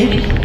Lift